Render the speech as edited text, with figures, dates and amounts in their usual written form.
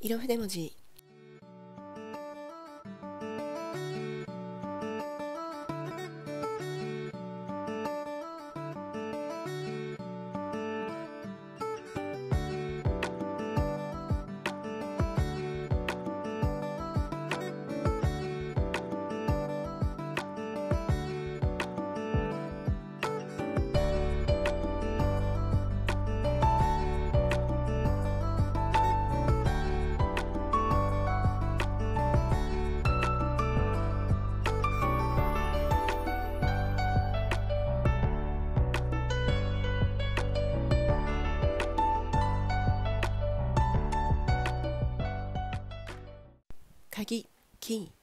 色筆文字。鍵、キー。